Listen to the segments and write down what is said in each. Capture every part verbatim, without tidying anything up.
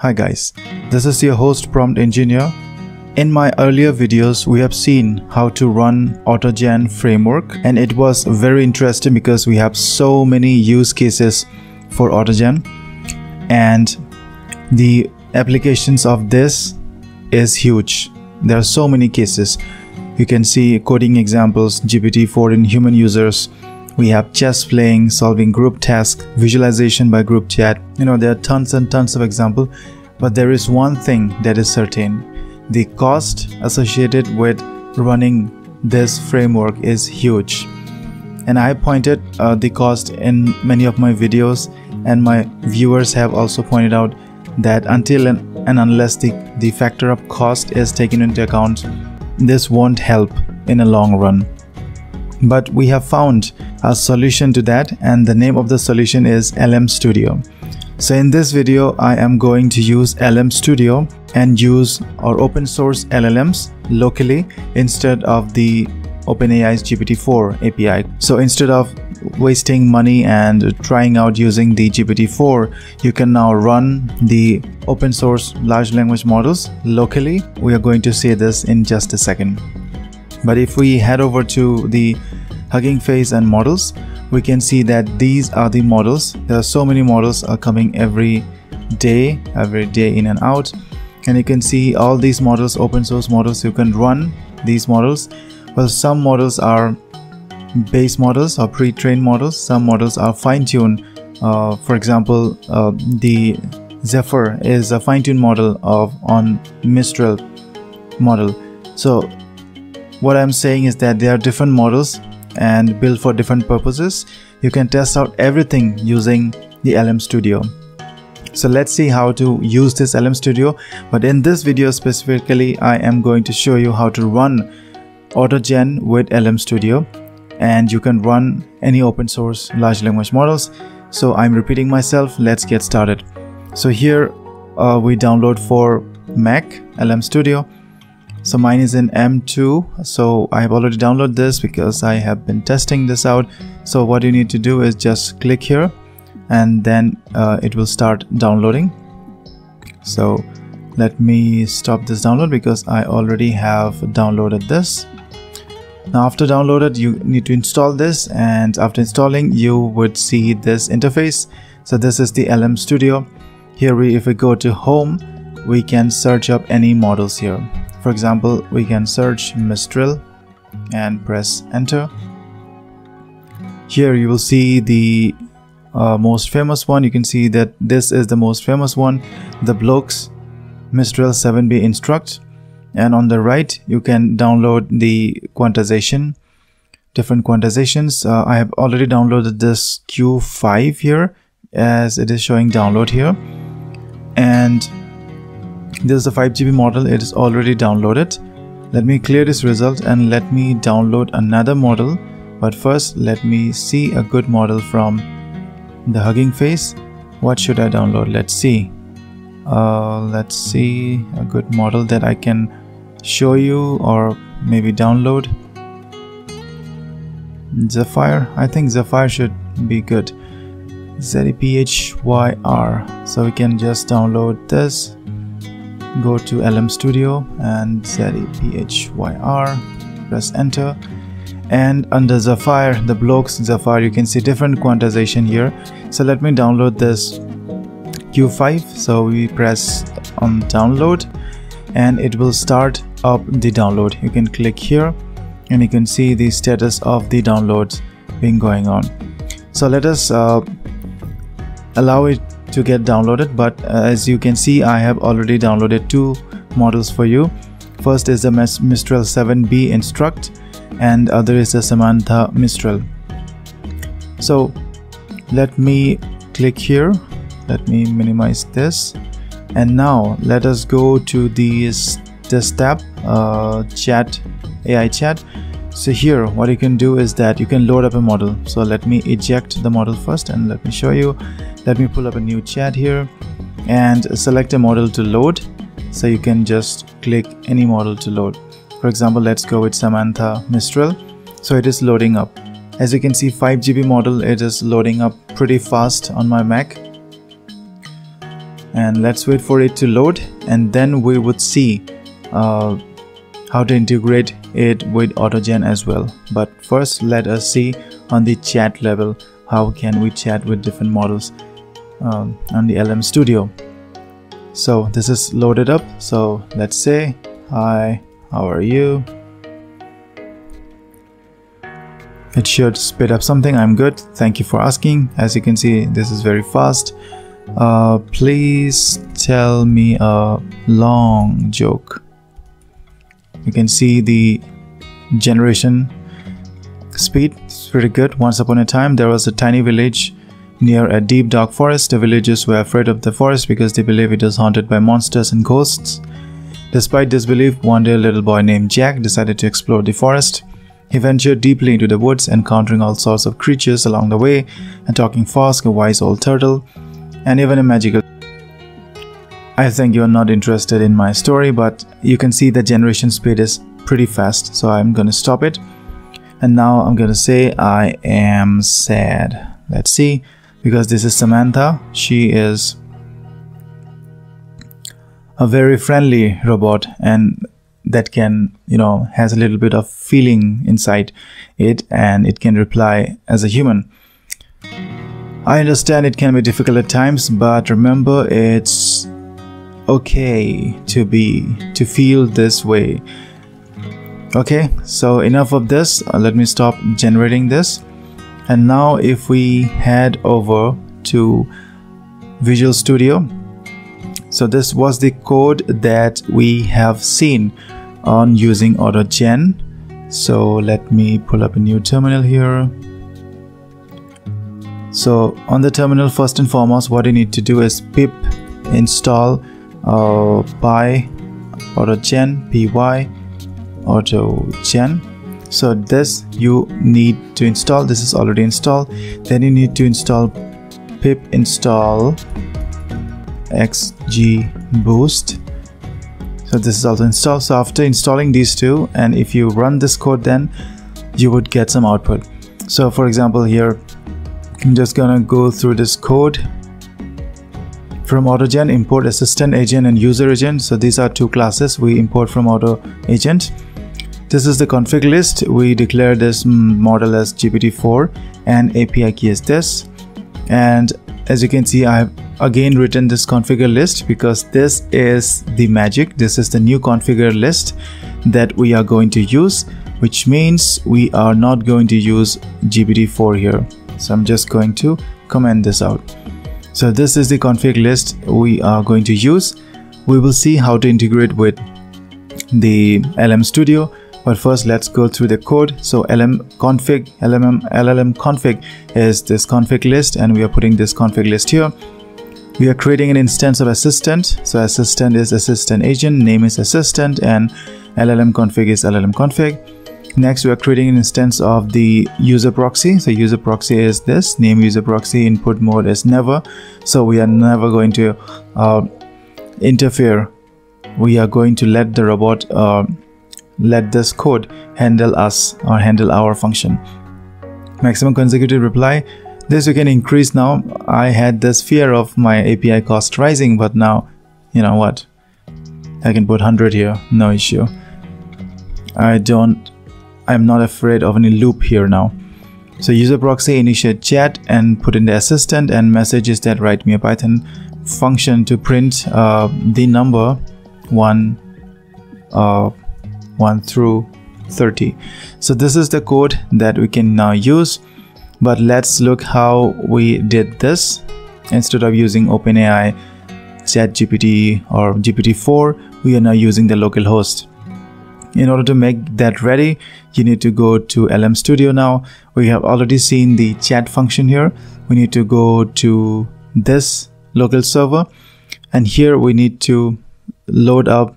Hi guys, this is your host prompt engineer. In my earlier videos we have seen how to run AutoGen framework, and it was very interesting because we have so many use cases for AutoGen, and the applications of this is huge. There are so many cases. You can see coding examples, G P T four in human users. We have chess playing, solving group tasks, visualization by group chat. You know, there are tons and tons of examples, but there is one thing that is certain. The cost associated with running this framework is huge. And I pointed uh, the cost in many of my videos, and my viewers have also pointed out that until and, and unless the, the factor of cost is taken into account, this won't help in the long run. But we have found a solution to that, and the name of the solution is L M Studio. So in this video I am going to use L M Studio and use our open source L L Ms locally instead of the OpenAI's G P T four A P I. So instead of wasting money and trying out using the G P T four, you can now run the open source large language models locally. We are going to see this in just a second. But if we head over to the Hugging Face and models, we can see that these are the models. There are so many models are coming every day, every day in and out. And you can see all these models, open source models, you can run these models. Well, some models are base models or pre-trained models. Some models are fine-tuned. Uh, for example, uh, the Zephyr is a fine-tuned model of on Mistral model. So what I'm saying is that there are different models and built for different purposes. You can test out everything using the L M Studio. So let's see how to use this L M Studio. But in this video specifically, I am going to show you how to run AutoGen with L M Studio, and you can run any open source large language models. So I'm repeating myself. Let's get started. So here uh, we download for Mac L M Studio. So mine is in M two, so I have already downloaded this because I have been testing this out. So what you need to do is just click here, and then uh, it will start downloading. So let me stop this download because I already have downloaded this. Now after downloaded, you need to install this, and after installing you would see this interface. So this is the L M Studio. Here we, if we go to home, we can search up any models here. For example, we can search Mistral and press enter. Here you will see the uh, most famous one. You can see that this is the most famous one, The Bloke's Mistral seven B Instruct. And on the right, you can download the quantization, different quantizations. Uh, I have already downloaded this Q five here, as it is showing download here. And this is a five G B model. It is already downloaded. Let me clear this result and let me download another model. But first, let me see a good model from the Hugging Face. What should I download? Let's see. Uh, let's see a good model that I can show you or maybe download. Zephyr. I think Zephyr should be good. Z E P H Y R. So we can just download this. Go to L M Studio and Z E P H Y R, press enter, and under Zephyr, The Bloke's Zephyr, you can see different quantization here. So let me download this Q five. So we press on download and it will start up the download. You can click here and you can see the status of the downloads being going on. So let us uh, allow it to get downloaded. But uh, as you can see, I have already downloaded two models for you. First is the Mistral seven B Instruct, and other is the Samantha Mistral. So let me click here, let me minimize this, and now let us go to these this tab, uh, chat, A I chat. So here what you can do is that you can load up a model. So let me eject the model first and let me show you. Let me pull up a new chat here and select a model to load. So you can just click any model to load. For example, let's go with Samantha Mistral. So it is loading up. As you can see, five G B model, it is loading up pretty fast on my Mac. and let's wait for it to load, and then we would see uh, how to integrate it with AutoGen as well. But first let us see on the chat level how can we chat with different models um, on the L M Studio. So this is loaded up, so let's say hi, how are you? It should spit up something. I'm good, thank you for asking. As you can see, this is very fast. Uh, please tell me a long joke. You can see the generation speed. It's pretty good. Once upon a time, there was a tiny village near a deep dark forest. The villagers were afraid of the forest because they believed it was haunted by monsters and ghosts. Despite this belief, one day a little boy named Jack decided to explore the forest. He ventured deeply into the woods, encountering all sorts of creatures along the way, a talking fox, a wise old turtle, and even a magical... I think you're not interested in my story, but you can see the generation speed is pretty fast, so I'm gonna stop it. And now I'm gonna say I am sad. Let's see, because this is Samantha. She is a very friendly robot, and that can, you know, has a little bit of feeling inside it, and it can reply as a human. I understand it can be difficult at times, but remember, it's okay to be, to feel this way. Okay, so enough of this. Uh, let me stop generating this. And now if we head over to Visual Studio. So this was the code that we have seen on using AutoGen. So let me pull up a new terminal here. So on the terminal, first and foremost, what you need to do is pip install uh, PyAutoGen, py AutoGen. So this you need to install. This is already installed. Then you need to install pip install xgboost. So this is also installed. So after installing these two, and if you run this code, then you would get some output. So for example here, I'm just gonna go through this code. From AutoGen, import assistant agent and user agent. So these are two classes we import from AutoAgent. This is the config list. We declare this model as G P T four, and A P I key is this. And as you can see, I have again written this configure list because this is the magic. This is the new configure list that we are going to use, which means we are not going to use G P T four here. So I'm just going to comment this out. So this is the config list we are going to use. We will see how to integrate with the L M Studio, but first let's go through the code. So L M config, L M M, L L M config is this config list, and we are putting this config list here. We are creating an instance of assistant. So assistant is assistant agent, name is assistant, and L L M config is L L M config. Next, we are creating an instance of the user proxy. So user proxy is this, name user proxy, input mode is never. So we are never going to uh, interfere. We are going to let the robot, uh, let this code handle us or handle our function. Maximum consecutive reply. This you can increase now. I had this fear of my A P I cost rising, but now, you know what? I can put one hundred here, no issue. I don't, I'm not afraid of any loop here now. So user proxy, initiate chat and put in the assistant, and message is that write me a Python function to print uh, the number one, uh, one through thirty. So this is the code that we can now use. But let's look how we did this. Instead of using OpenAI, ChatGPT or G P T four, we are now using the local host. In order to make that ready, you need to go to L M Studio now. We have already seen the chat function here. We need to go to this local server, and here we need to load up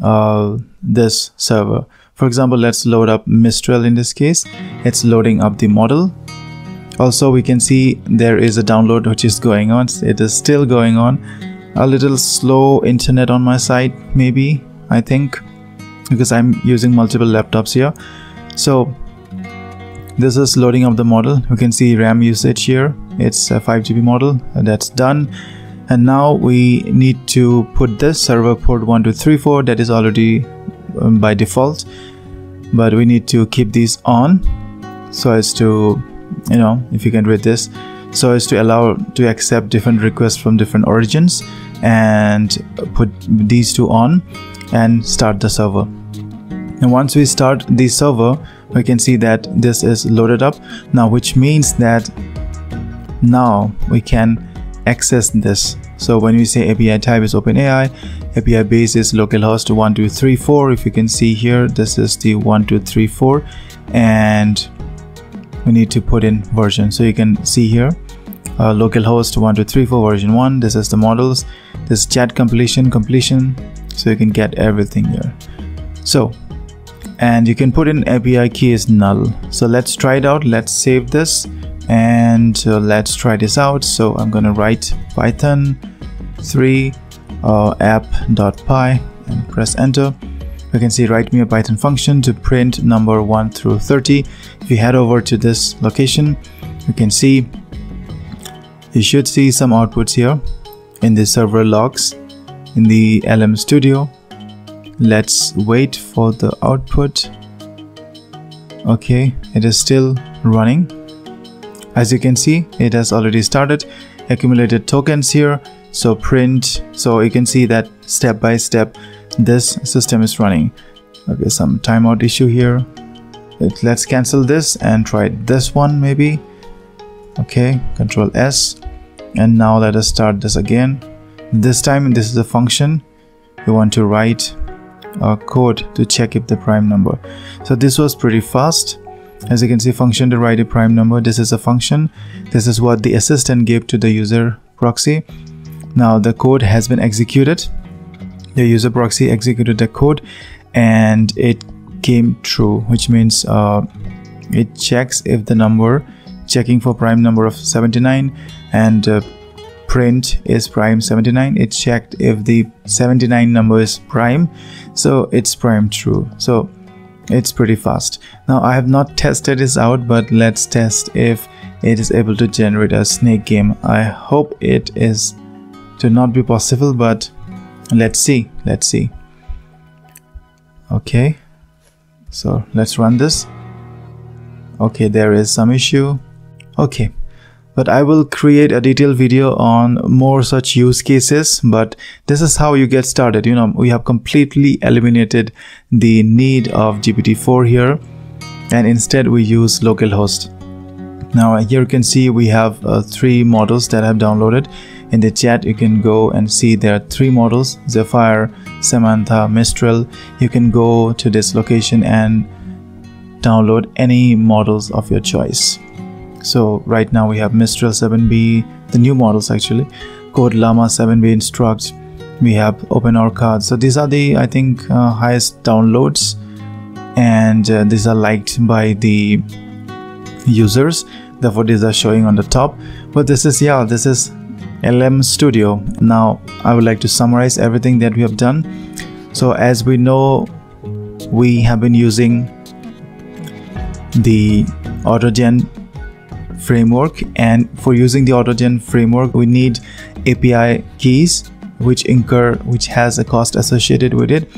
uh, this server. For example, let's load up Mistral in this case. It's loading up the model. Also, we can see there is a download which is going on. It is still going on. A little slow internet on my side, maybe, I think, because I'm using multiple laptops here. So this is loading up the model. You can see RAM usage here. It's a five G B model. That's done. And now we need to put this server port one two three four, that is already um, by default, but we need to keep these on so as to, you know, if you can read this, so as to allow to accept different requests from different origins, and put these two on and start the server. And once we start the server, we can see that this is loaded up now, which means that now we can access this. So when we say A P I type is OpenAI, A P I base is localhost one two three four. If you can see here, this is the one two three four, and we need to put in version. So you can see here, uh, localhost one two three four version one. This is the models, this is chat completion, completion. So you can get everything here. So, and you can put in A P I key is null. So let's try it out. Let's save this and uh, let's try this out. So I'm gonna write Python three uh, app.py and press enter. You can see write me a Python function to print number one through thirty. If you head over to this location, you can see, you should see some outputs here in the server logs in the L M Studio. Let's wait for the output. Okay, it is still running. As you can see, it has already started, accumulated tokens here. So print, so you can see that step by step this system is running. Okay, some timeout issue here. It, let's cancel this and try this one maybe. Okay, Control S, and now let us start this again. This time this is a function. You want to write a code to check if the prime number. So this was pretty fast. As you can see, function to write a prime number. This is a function. This is what the assistant gave to the user proxy. Now the code has been executed. The user proxy executed the code and it came true, which means uh, it checks if the number, checking for prime number of seventy-nine, and uh, print is prime seventy-nine. It checked if the seventy-nine number is prime, so it's prime true. So it's pretty fast. Now I have not tested this out, but let's test if it is able to generate a snake game. I hope it is to not be possible, but let's see, let's see. Okay, so let's run this. Okay, there is some issue. Okay, but I will create a detailed video on more such use cases, but this is how you get started. You know, we have completely eliminated the need of G P T four here, and instead we use localhost. Now here you can see we have uh, three models that I have downloaded. In the chat you can go and see there are three models, Zephyr, Samantha, Mistral. You can go to this location and download any models of your choice. So right now we have Mistral seven B, the new models actually, Code Llama seven B Instruct, we have OpenOrca. So these are the, I think, uh, highest downloads, and uh, these are liked by the users, therefore these are showing on the top. But this is, yeah, this is L M Studio. Now I would like to summarize everything that we have done. So as we know, we have been using the AutoGen framework, and for using the AutoGen framework we need A P I keys, which incur which has a cost associated with it.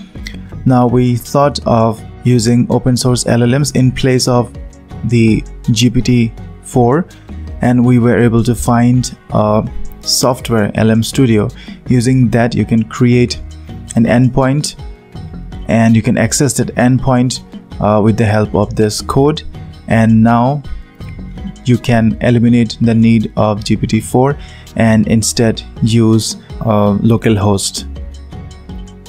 Now we thought of using open source L L Ms in place of the G P T four, and we were able to find uh, software L M Studio. Using that you can create an endpoint, and you can access that endpoint uh, with the help of this code, and now you can eliminate the need of G P T four and instead use uh, localhost.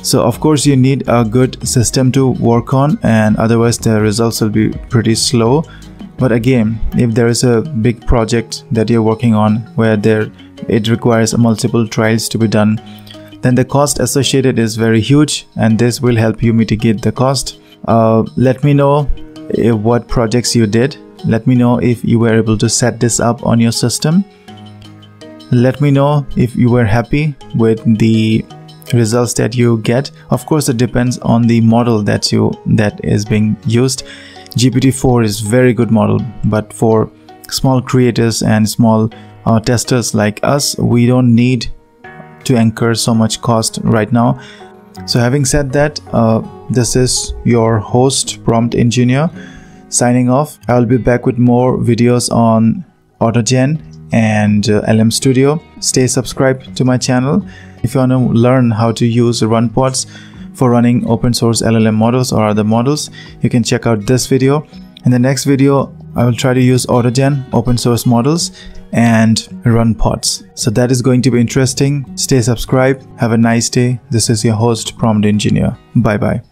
So of course you need a good system to work on, and otherwise the results will be pretty slow. But again, if there is a big project that you're working on where there it requires multiple trials to be done, then the cost associated is very huge, and this will help you mitigate the cost. Uh, let me know if, what projects you did. Let me know if you were able to set this up on your system. Let me know if you were happy with the results that you get. Of course, it depends on the model that you that is being used. G P T four is very good model, but for small creators and small uh, testers like us, we don't need to incur so much cost right now. So having said that, uh, this is your host, Prompt Engineer, signing off. I will be back with more videos on AutoGen and uh, L M Studio. Stay subscribed to my channel. If you want to learn how to use RunPods for running open source L L M models or other models, you can check out this video. In the next video, I will try to use AutoGen, open source models, and RunPods. So that is going to be interesting. Stay subscribed. Have a nice day. This is your host, Prompt Engineer. Bye bye.